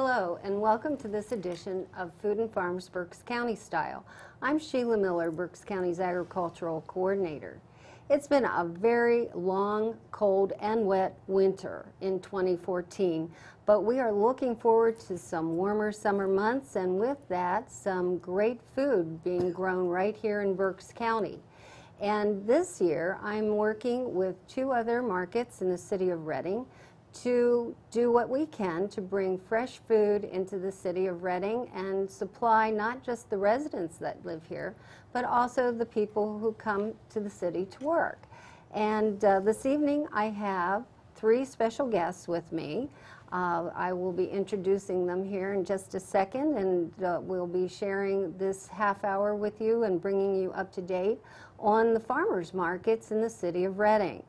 Hello, and welcome to this edition of Food and Farms Berks County Style. I'm Sheila Miller, Berks County's Agricultural Coordinator. It's been a very long, cold, and wet winter in 2014, but we are looking forward to some warmer summer months, and with that, some great food being grown right here in Berks County. And this year, I'm working with two other markets in the city of Reading to do what we can to bring fresh food into the city of Reading and supply not just the residents that live here, but also the people who come to the city to work. And this evening I have three special guests with me. I will be introducing them here in just a second, and we'll be sharing this half hour with you and bringing you up to date on the farmers markets in the city of Reading.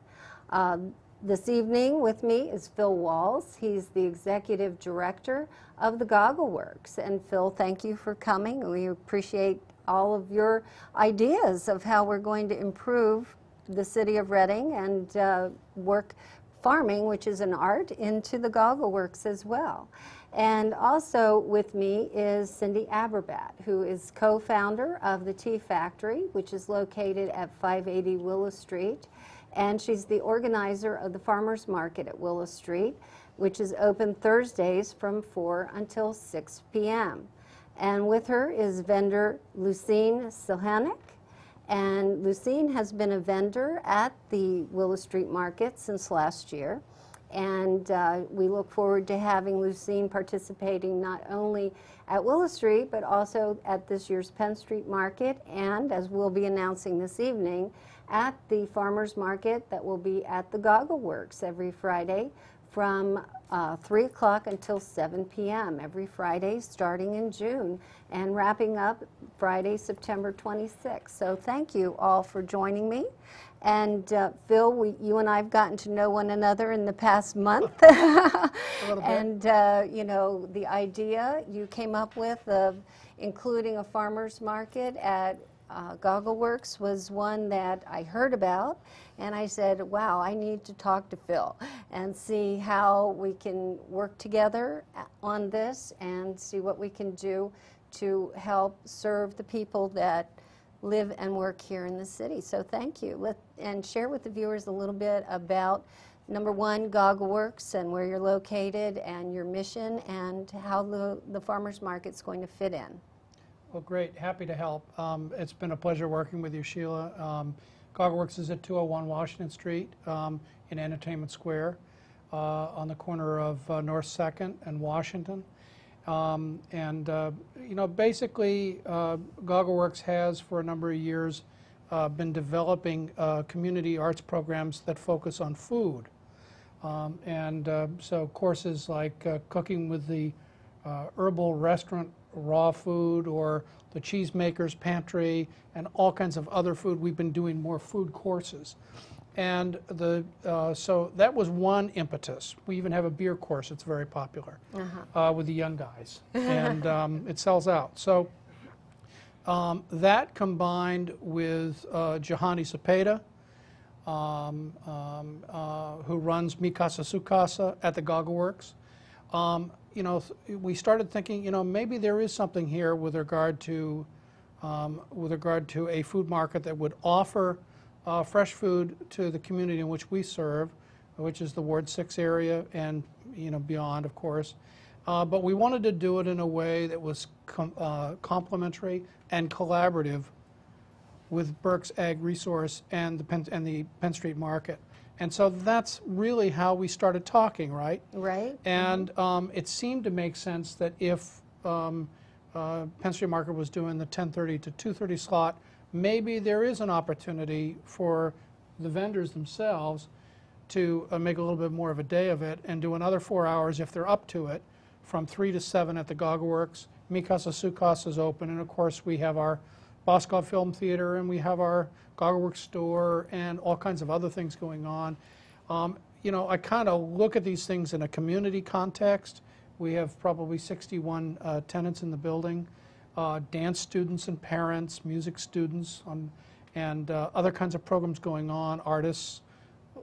This evening with me is Phil Walz. He's the Executive Director of the Goggle Works. And Phil, thank you for coming. We appreciate all of your ideas of how we're going to improve the city of Reading and work farming, which is an art, into the Goggle Works as well. And also with me is Cindi Abribat, who is co-founder of the Tea Factory, which is located at 580 Willow Street. And she's the organizer of the Farmers Market at Willow Street, which is open Thursdays from 4 until 6 p.m. And with her is vendor Lucine Sihelnik. And Lucine has been a vendor at the Willow Street Market since last year. And we look forward to having Lucine participating not only at Willow Street, but also at this year's Penn Street Market, and as we'll be announcing this evening, at the farmers market that will be at the Goggle Works every Friday from 3 o'clock until 7 p.m. every Friday starting in June and wrapping up Friday, September 26th. So thank you all for joining me. And Phil, you and I have gotten to know one another in the past month. A little bit. And you know, the idea you came up with of including a farmers market at Goggle Works was one that I heard about, and I said, wow, I need to talk to Phil and see how we can work together on this and see what we can do to help serve the people that live and work here in the city. So thank you. And share with the viewers a little bit about, number one, Goggle Works and where you're located and your mission and how the farmers market's going to fit in. Well, great. Happy to help. It's been a pleasure working with you, Sheila. Goggle Works is at 201 Washington Street in Entertainment Square on the corner of North 2nd and Washington. You know, basically, Goggle Works has, for a number of years, been developing community arts programs that focus on food. So courses like cooking with the herbal restaurant raw food, or the cheesemaker's pantry, and all kinds of other food. We've been doing more food courses, and so that was one impetus. We even have a beer course; it's very popular with the young guys, and it sells out. So that combined with Johani Cepeda, who runs Mi Casa Su Casa at the Goggle Works. You know, we started thinking, you know, maybe there is something here with regard to a food market that would offer fresh food to the community in which we serve, which is the Ward 6 area and, you know, beyond, of course. But we wanted to do it in a way that was complementary and collaborative with Berks Ag Resource and the Penn Street Market. And so that's really how we started talking, right? Right. And it seemed to make sense that if Penn Street Market was doing the 10:30 to 2:30 slot, maybe there is an opportunity for the vendors themselves to make a little bit more of a day of it and do another 4 hours if they're up to it, from 3 to 7 at the Goggle Works. Mi Casa Su Casa is open, and of course we have our Oscar Film Theater, and we have our Goggle Works store and all kinds of other things going on. You know, I kind of look at these things in a community context. We have probably 61 tenants in the building, dance students and parents, music students, and other kinds of programs going on, artists,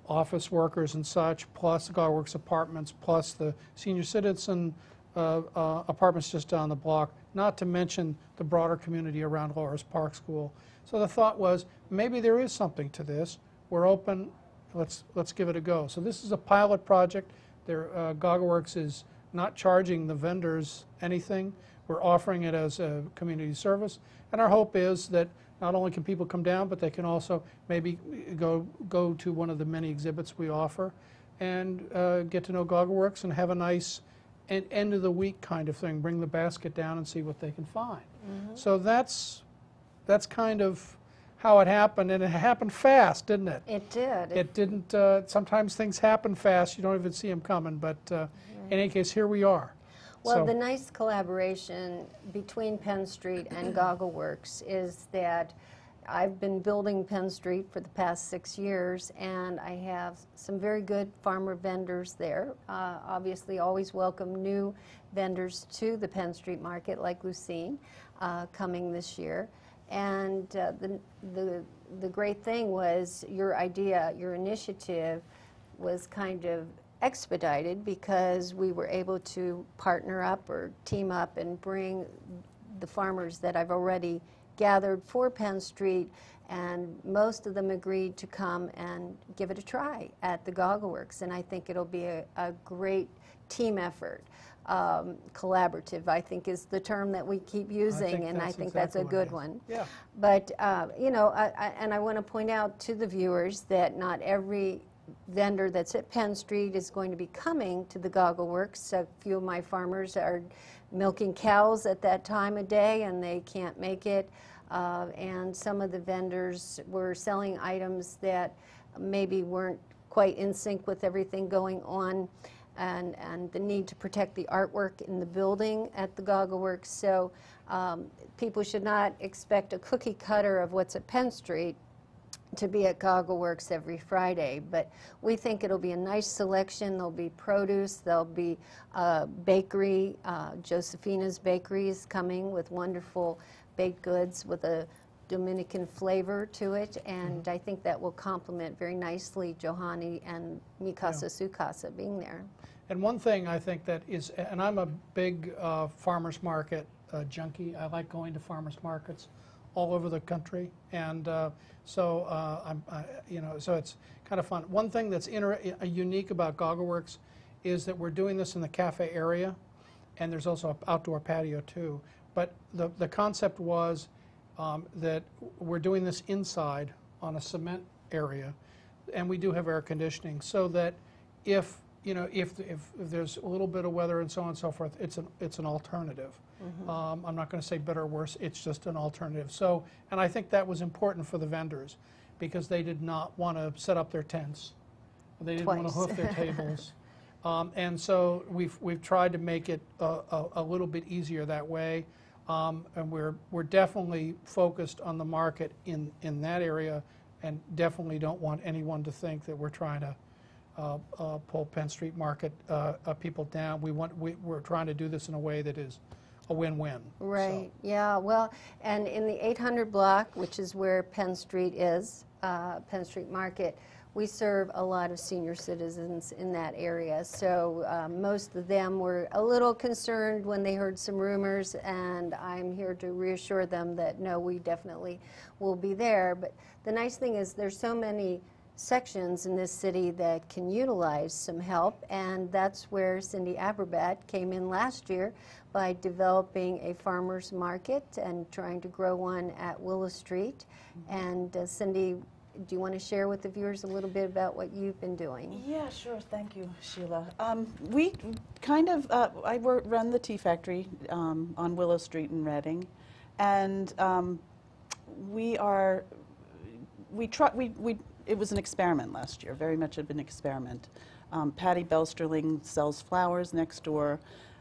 office workers and such, plus the Goggle Works apartments, plus the senior citizen apartments just down the block, not to mention the broader community around Lawrence Park School. So the thought was, maybe there is something to this. We're open. Let's give it a go. So this is a pilot project. Goggle Works is not charging the vendors anything. We're offering it as a community service, and our hope is that not only can people come down, but they can also maybe go to one of the many exhibits we offer and get to know Goggle Works and have a nice end of the week kind of thing. Bring the basket down and see what they can find. Mm-hmm. So that's kind of how it happened, and it happened fast, didn't it? It did. It didn't. Sometimes things happen fast; you don't even see them coming. But in any case, here we are. Well, the nice collaboration between Penn Street and Goggle Works is that I've been building Penn Street for the past 6 years, and I have some very good farmer vendors there. Obviously, always welcome new vendors to the Penn Street Market, like Lucine, coming this year. And the great thing was your idea, your initiative, was kind of expedited because we were able to partner up or team up and bring the farmers that I've already gathered for Penn Street, and most of them agreed to come and give it a try at the Goggle Works, and I think it'll be a great team effort. Collaborative, I think, is the term that we keep using, and I think that's a good one. Yeah. But, you know, and I want to point out to the viewers that not every vendor that's at Penn Street is going to be coming to the Goggle Works. A few of my farmers are milking cows at that time of day and they can't make it. And some of the vendors were selling items that maybe weren't quite in sync with everything going on and the need to protect the artwork in the building at the Goggle Works. So people should not expect a cookie cutter of what's at Penn Street to be at Goggle Works every Friday, but we think it'll be a nice selection. There'll be produce, there'll be a bakery. Josefina's Bakery is coming with wonderful baked goods with a Dominican flavor to it, and I think that will complement very nicely Johani and Mi Casa Su Casa being there. And one thing I think that is, and I'm a big farmers market junkie. I like going to farmers markets all over the country, and you know, so it's kind of fun. One thing that's unique about Goggle Works is that we're doing this in the cafe area, and there's also an outdoor patio too. But the concept was that we're doing this inside on a cement area, and we do have air conditioning, so that if you know if there's a little bit of weather and so on and so forth, it's an alternative. Mm-hmm. I'm not going to say better or worse, it's just an alternative. So, and I think that was important for the vendors because they did not want to set up their tents. They didn't want to hoof their tables. And so we've tried to make it a little bit easier that way. And we're definitely focused on the market in that area, and definitely don't want anyone to think that we're trying to pull Penn Street Market people down. We're trying to do this in a way that is a win-win. Right, so. Yeah, well, and in the 800 block, which is where Penn Street is, Penn Street Market, we serve a lot of senior citizens in that area. So most of them were a little concerned when they heard some rumors, and I'm here to reassure them that no, we definitely will be there. But the nice thing is there's so many sections in this city that can utilize some help, and that's where Cindi Abribat came in last year by developing a farmers market and trying to grow one at Willow Street. And Cindi, do you want to share with the viewers a little bit about what you've been doing? Yeah, sure. Thank you, Sheila. We kind of, I run the Tea Factory on Willow Street in Reading, and it was an experiment last year, very much of an experiment. Patty Bellsterling sells flowers next door,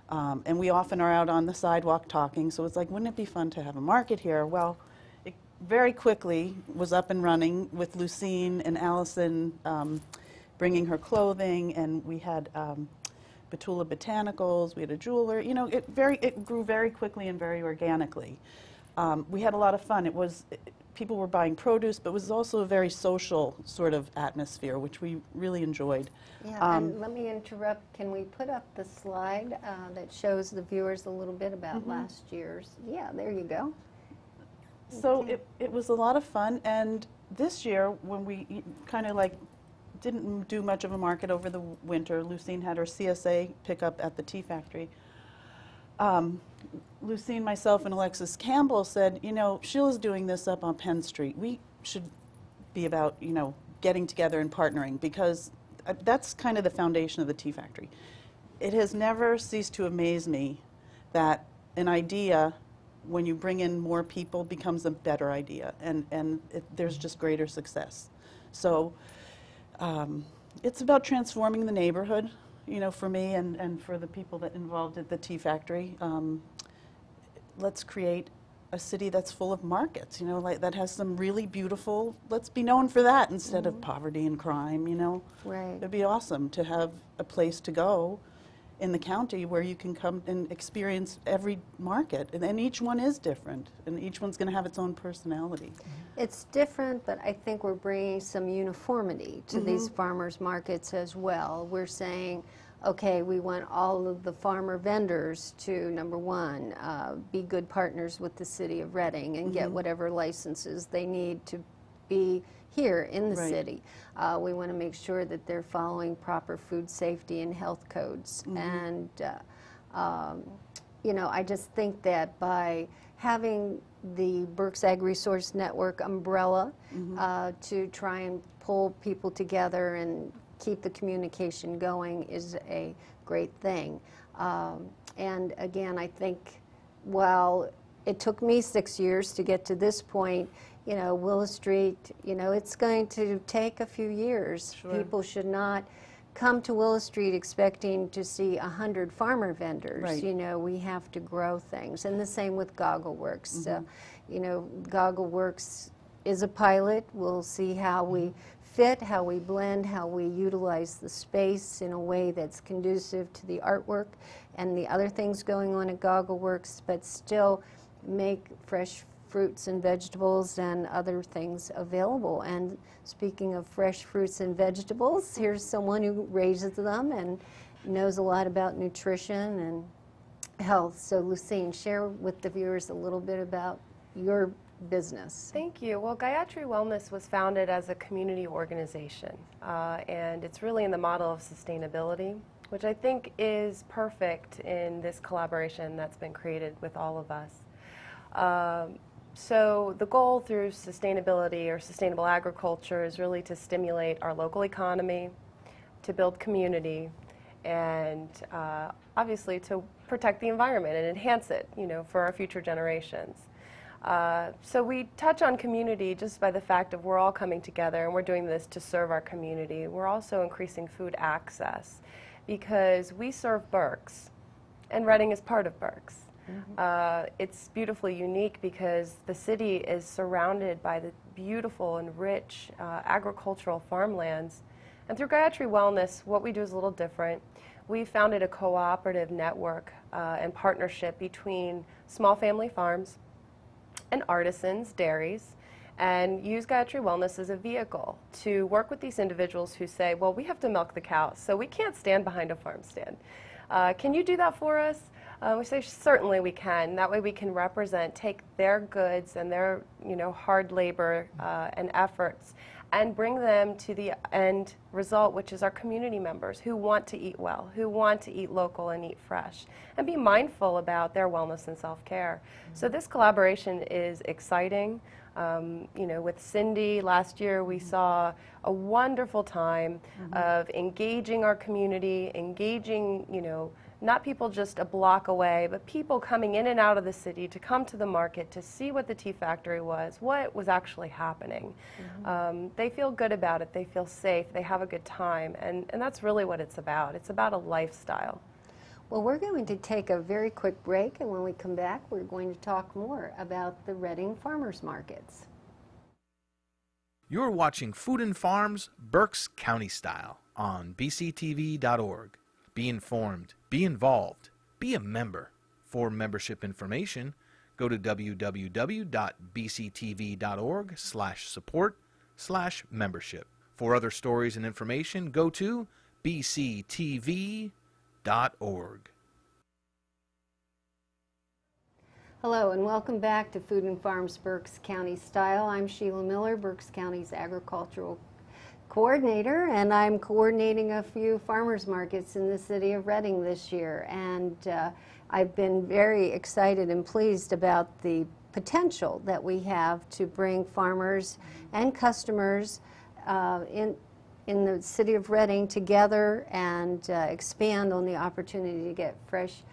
and we often are out on the sidewalk talking, so it's like, wouldn't it be fun to have a market here? Well, it very quickly was up and running with Lucine and Allison bringing her clothing, and we had Betula Botanicals, we had a jeweler, you know, it grew very quickly and very organically. We had a lot of fun. It was, people were buying produce, but it was also a very social sort of atmosphere, which we really enjoyed. Yeah, and let me interrupt. Can we put up the slide that shows the viewers a little bit about last year's? Yeah, there you go. So okay. it was a lot of fun, and this year when we kind of like didn't do much of a market over the winter, Lucine had her CSA pickup at the Tea Factory. Lucine, myself, and Alexis Campbell said, you know, Sheila's doing this up on Penn Street. We should be about, you know, getting together and partnering, because that's kind of the foundation of the Tea Factory. It has never ceased to amaze me that an idea, when you bring in more people, becomes a better idea, and there's just greater success. So it's about transforming the neighborhood, you know, for me and for the people that involved at the Tea Factory. Let's create a city that's full of markets, you know, like that has some really beautiful, let's be known for that instead of poverty and crime, you know. Right. It'd be awesome to have a place to go in the county where you can come and experience every market, and each one is different, and each one's going to have its own personality. It's different, but I think we're bringing some uniformity to these farmers markets as well. We're saying, okay, we want all of the farmer vendors to, number one, be good partners with the city of Reading and get whatever licenses they need to be here in the city. We want to make sure that they're following proper food safety and health codes. And, you know, I just think that by having the Berks Ag Resource Network umbrella to try and pull people together and keep the communication going is a great thing. And again, I think while it took me 6 years to get to this point, you know, Willow Street, you know, it's going to take a few years. Sure. People should not come to Willow Street expecting to see 100 farmer vendors. Right. You know, we have to grow things. And the same with Goggle Works. So, you know, Goggle Works is a pilot. We'll see how we fit, how we blend, how we utilize the space in a way that's conducive to the artwork and the other things going on at Goggle Works, but still make fresh fruits and vegetables and other things available. And speaking of fresh fruits and vegetables, here's someone who raises them and knows a lot about nutrition and health. So Lucine, share with the viewers a little bit about your business. Thank you. Well, Gaia Tree Wellness was founded as a community organization, and it's really in the model of sustainability, which I think is perfect in this collaboration that's been created with all of us. So the goal through sustainability or sustainable agriculture is really to stimulate our local economy, to build community, and obviously to protect the environment and enhance it, you know, for our future generations. So we touch on community just by the fact of we're all coming together and we're doing this to serve our community. We're also increasing food access because we serve Berks, and Reading is part of Berks. It's beautifully unique because the city is surrounded by the beautiful and rich agricultural farmlands. And through Gaia Tree Wellness, what we do is a little different. We founded a cooperative network and partnership between small family farms and artisans, dairies, and use Gaia Tree Wellness as a vehicle to work with these individuals who say, well, we have to milk the cows, so we can't stand behind a farm stand. Can you do that for us? We say, certainly we can. That way we can represent, take their goods and their, you know, hard labor and efforts and bring them to the end result, which is our community members who want to eat well, who want to eat local and eat fresh, and be mindful about their wellness and self-care. So this collaboration is exciting. You know, with Cindi last year, we saw a wonderful time of engaging our community, engaging, you know, not people just a block away, but people coming in and out of the city to come to the market to see what the Tea Factory was, what was actually happening. They feel good about it, they feel safe, they have a good time, and that's really what it's about. It's about a lifestyle. Well, we're going to take a very quick break, and when we come back, we're going to talk more about the Reading Farmers Markets. You're watching Food and Farms, Berks County Style on BCTV.org. Be informed, be involved, be a member. For membership information, Go to www.bctv.org/support/membership. For other stories and information, go to bctv.org. Hello and welcome back to Food and Farms Berks County Style. I'm Sheila Miller, Berks County's Agricultural Coordinator, and I'm coordinating a few farmers markets in the city of Reading this year. And I've been very excited and pleased about the potential that we have to bring farmers and customers in the city of Reading together and expand on the opportunity to get fresh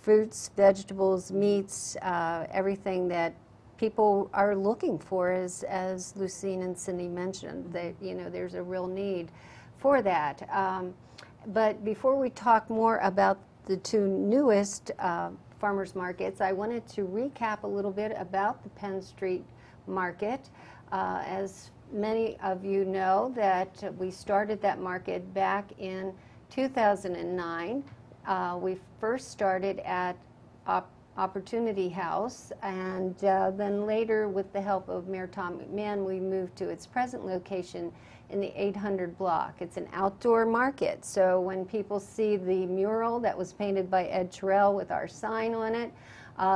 fruits, vegetables, meats, everything that people are looking for, as Lucine and Cindi mentioned, that, you know, there's a real need for that. But before we talk more about the two newest farmers markets, I wanted to recap a little bit about the Penn Street Market. As many of you know, that we started that market back in 2009. We first started at Opportunity House, and then later, with the help of Mayor Tom McMahon, we moved to its present location in the 800 block. It's an outdoor market, so when people see the mural that was painted by Ed Terrell with our sign on it,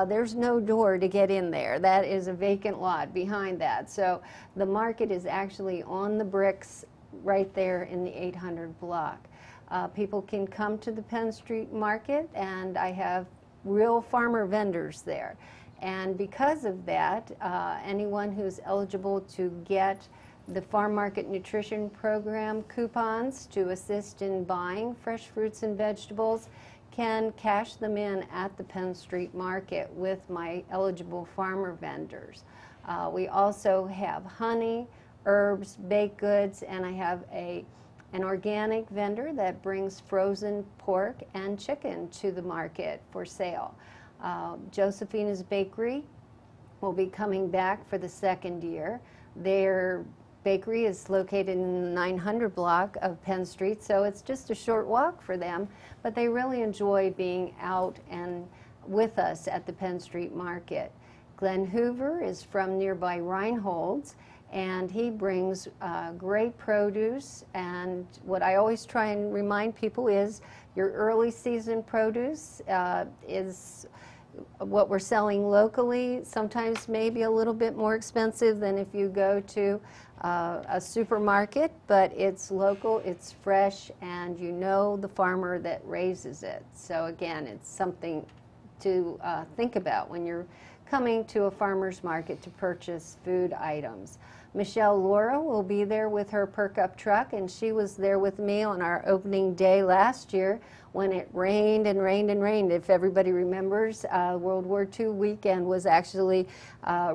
there's no door to get in there. That is a vacant lot behind that. So the market is actually on the bricks right there in the 800 block. People can come to the Penn Street Market, and I have real farmer vendors there. And because of that, anyone who's eligible to get the Farm Market Nutrition Program coupons to assist in buying fresh fruits and vegetables can cash them in at the Penn Street Market with my eligible farmer vendors. We also have honey, herbs, baked goods, and I have an organic vendor that brings frozen pork and chicken to the market for sale. Josefina's Bakery will be coming back for the second year. Their bakery is located in the 900 block of Penn Street, so it's just a short walk for them, but they really enjoy being out and with us at the Penn Street Market. Glenn Hoover is from nearby Reinholds, and he brings great produce. And what I always try and remind people is your early season produce is what we're selling locally, sometimes maybe a little bit more expensive than if you go to a supermarket, but it's local, it's fresh, and you know the farmer that raises it. So again, it's something to think about when you're coming to a farmer's market to purchase food items. Michelle Laura will be there with her Perk Up truck, and she was there with me on our opening day last year when it rained and rained and rained. If everybody remembers, World War II weekend was actually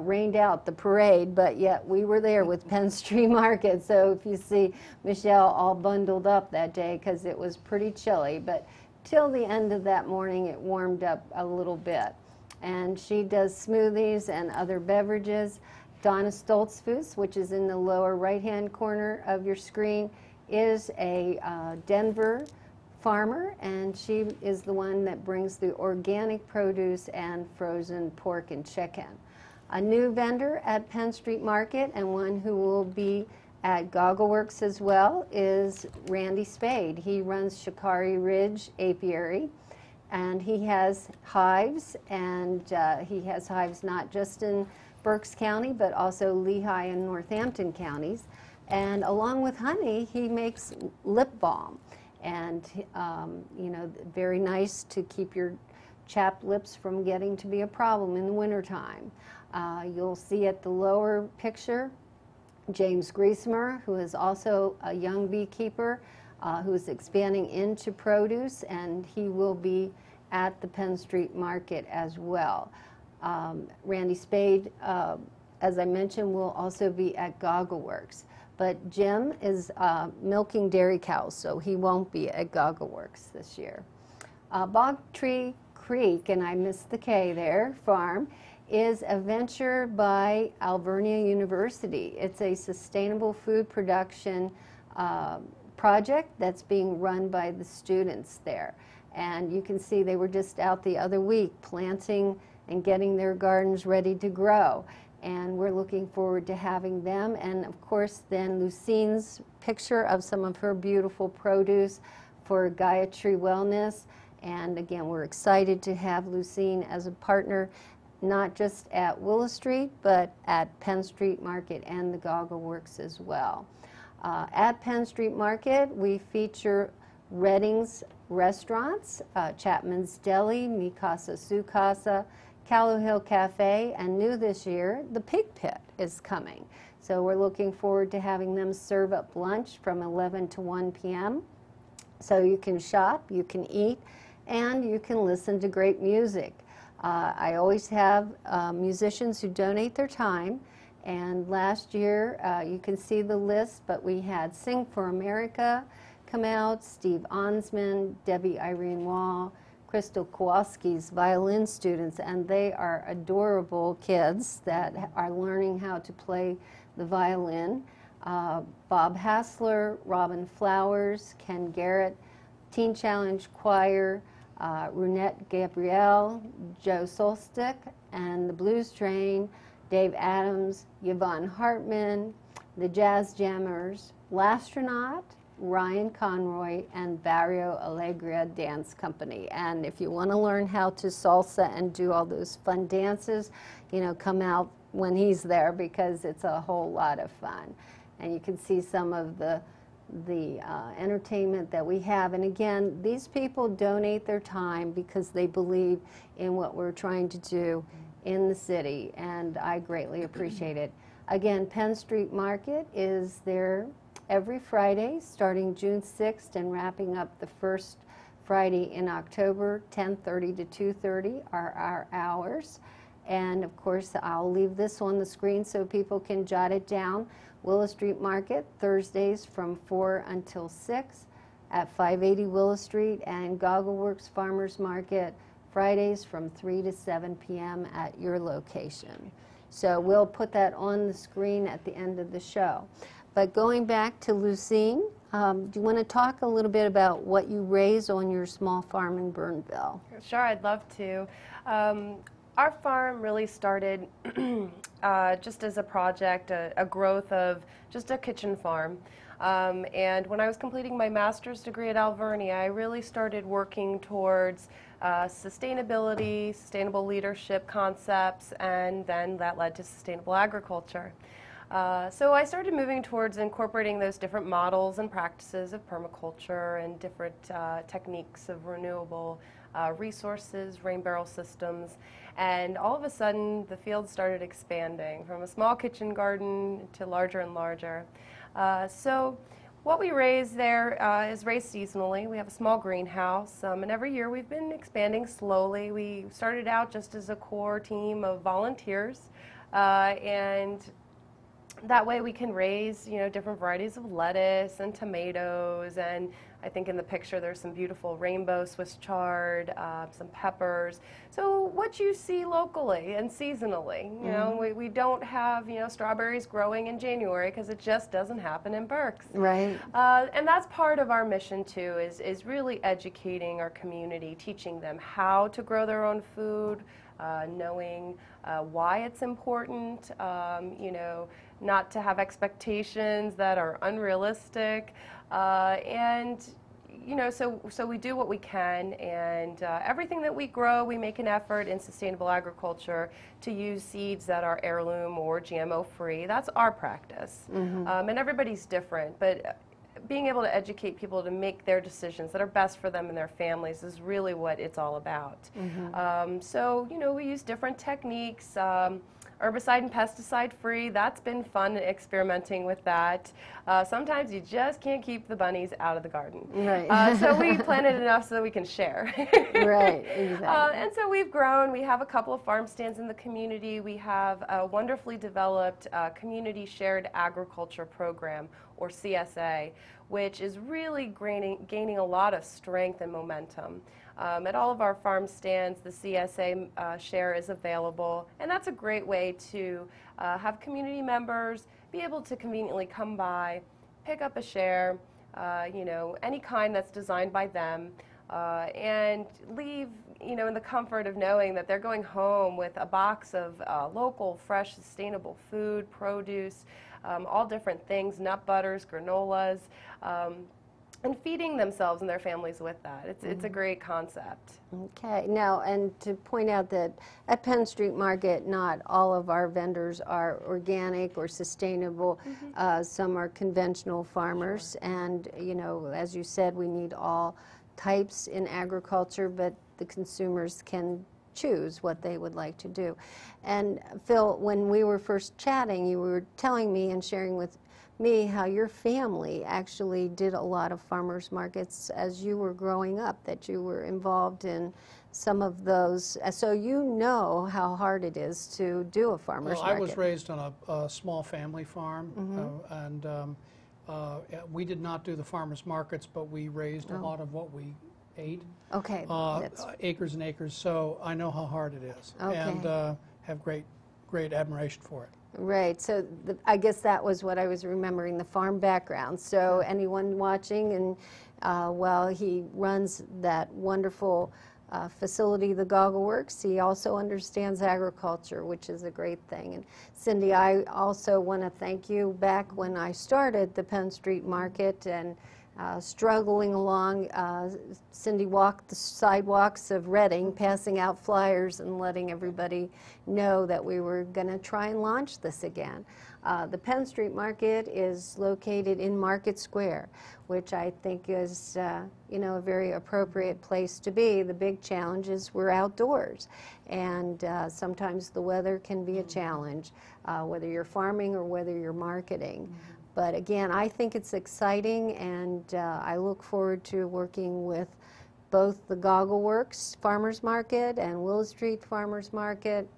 rained out, the parade, but yet we were there with Penn Street Market. So if you see Michelle all bundled up that day, because it was pretty chilly, but till the end of that morning it warmed up a little bit. And she does smoothies and other beverages. Donna Stoltzfus, which is in the lower right-hand corner of your screen, is a Denver farmer, and she is the one that brings the organic produce and frozen pork and chicken. A new vendor at Penn Street Market, and one who will be at Goggle Works as well, is Randy Spade. He runs Shikari Ridge Apiary, and he has hives, and he has hives not just in Berks County, but also Lehigh and Northampton counties. And along with honey, he makes lip balm. And, you know, very nice to keep your chapped lips from getting to be a problem in the wintertime. You'll see at the lower picture, James Griesmer, who is also a young beekeeper, who is expanding into produce, and he will be at the Penn Street Market as well. Randy Spade, as I mentioned, will also be at Goggle Works, but Jim is milking dairy cows, so he won't be at Goggle Works this year. Bog Tree Creek, and I missed the K there, farm, is a venture by Alvernia University. It's a sustainable food production project that's being run by the students there. And you can see they were just out the other week planting and getting their gardens ready to grow. And we're looking forward to having them. And of course, then Lucine's picture of some of her beautiful produce for Gaia Tree Wellness. And again, we're excited to have Lucine as a partner, not just at Willow Street, but at Penn Street Market and the Goggle Works as well. At Penn Street Market, we feature Reading's restaurants, Chapman's Deli, Mi Casa Su Casa, Callow Hill Cafe, and new this year, the Pig Pit is coming. So we're looking forward to having them serve up lunch from 11 to 1 p.m. So you can shop, you can eat, and you can listen to great music. I always have musicians who donate their time, and last year, you can see the list, but we had Sing for America come out, Steve Onsman, Debbie Irene Wall, Crystal Kowalski's violin students, and they are adorable kids that are learning how to play the violin. Bob Hassler, Robin Flowers, Ken Garrett, Teen Challenge Choir, Runette Gabrielle, Joe Solstick, and the Blues Train, Dave Adams, Yvonne Hartman, the Jazz Jammers, Lastronaut, Ryan Conroy, and Barrio Alegria Dance Company. And if you want to learn how to salsa and do all those fun dances, you know, come out when he's there, because it's a whole lot of fun. And you can see some of the entertainment that we have. And again, these people donate their time because they believe in what we're trying to do in the city, and I greatly appreciate it. Again, Penn Street Market is there every Friday starting June 6th and wrapping up the first Friday in October. 10:30 to 2:30 are our hours. And of course, I'll leave this on the screen so people can jot it down. Willow Street Market, Thursdays from 4 until 6 at 580 Willow Street, and Goggle Works Farmers Market, Fridays from 3 to 7 p.m. at your location. So we'll put that on the screen at the end of the show. But going back to Lucine, do you want to talk a little bit about what you raise on your small farm in Burnville? Sure, I'd love to. Our farm really started just as a project, a growth of just a kitchen farm. And when I was completing my master's degree at Alvernia, I really started working towards sustainability, sustainable leadership concepts, and then that led to sustainable agriculture. So I started moving towards incorporating those different models and practices of permaculture and different techniques of renewable resources, rain barrel systems, and all of a sudden the field started expanding from a small kitchen garden to larger and larger. So what we raise there is raised seasonally. We have a small greenhouse, and every year we've been expanding slowly. We started out just as a core team of volunteers, and that way we can raise, you know, different varieties of lettuce and tomatoes, and I think in the picture there's some beautiful rainbow Swiss chard, some peppers. So what you see locally and seasonally, you know, we don't have, you know, strawberries growing in January because it just doesn't happen in Berks. Right. And that's part of our mission too, is really educating our community, teaching them how to grow their own food, knowing why it's important, you know, not to have expectations that are unrealistic, and you know, so we do what we can, and everything that we grow, we make an effort in sustainable agriculture to use seeds that are heirloom or GMO free. That's our practice, and everybody's different, but being able to educate people to make their decisions that are best for them and their families is really what it's all about. So, you know, we use different techniques, herbicide and pesticide free. That's been fun experimenting with that. Sometimes you just can't keep the bunnies out of the garden. Right. So we planted enough so that we can share. Right, exactly. And so we've grown. We have a couple of farm stands in the community. We have a wonderfully developed community shared agriculture program, or CSA, which is really gaining a lot of strength and momentum. At all of our farm stands, the CSA share is available, and that's a great way to have community members be able to conveniently come by, pick up a share, you know, any kind that's designed by them, and leave you know, in the comfort of knowing that they're going home with a box of local, fresh, sustainable food, produce, all different things, nut butters, granolas, and feeding themselves and their families with that. It's a great concept. Okay. Now, and to point out that at Penn Street Market, not all of our vendors are organic or sustainable. Some are conventional farmers. Sure. And, you know, as you said, we need all types in agriculture, but the consumers can choose what they would like to do. And Phil, when we were first chatting, you were telling me and sharing with me how your family actually did a lot of farmers markets as you were growing up, that you were involved in some of those, so you know how hard it is to do a farmers market. Well, I was raised on a small family farm, we did not do the farmers markets, but we raised a lot of what we ate. Okay. Acres and acres, so I know how hard it is, and have great admiration for it. Right, so I guess that was what I was remembering, the farm background. So anyone watching, and while he runs that wonderful facility, the Goggle Works, he also understands agriculture, which is a great thing. And Cindi, I also want to thank you. Back when I started the Penn Street Market and struggling along, Cindi walked the sidewalks of Reading, passing out flyers and letting everybody know that we were going to try and launch this again. The Penn Street Market is located in Market Square, which I think is, you know, a very appropriate place to be. The big challenge is we're outdoors, and sometimes the weather can be a challenge, whether you're farming or whether you're marketing. But again, I think it's exciting, and I look forward to working with both the Goggle Works Farmers Market and Willow Street Farmers Market.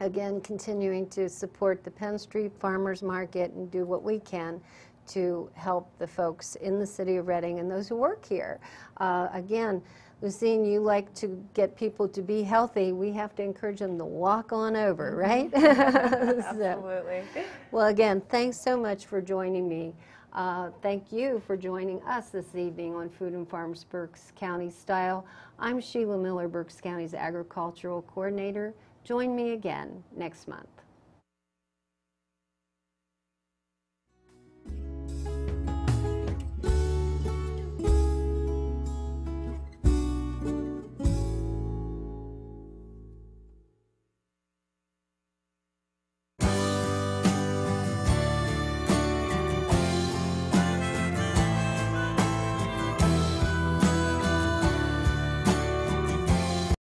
Again, continuing to support the Penn Street Farmers Market and do what we can to help the folks in the city of Reading and those who work here. Again, Lucine, you like to get people to be healthy. We have to encourage them to walk on over, right? Absolutely. So, well, again, thanks so much for joining me. Thank you for joining us this evening on Food and Farms Berks County Style. I'm Sheila Miller, Berks County's Agricultural Coordinator. Join me again next month.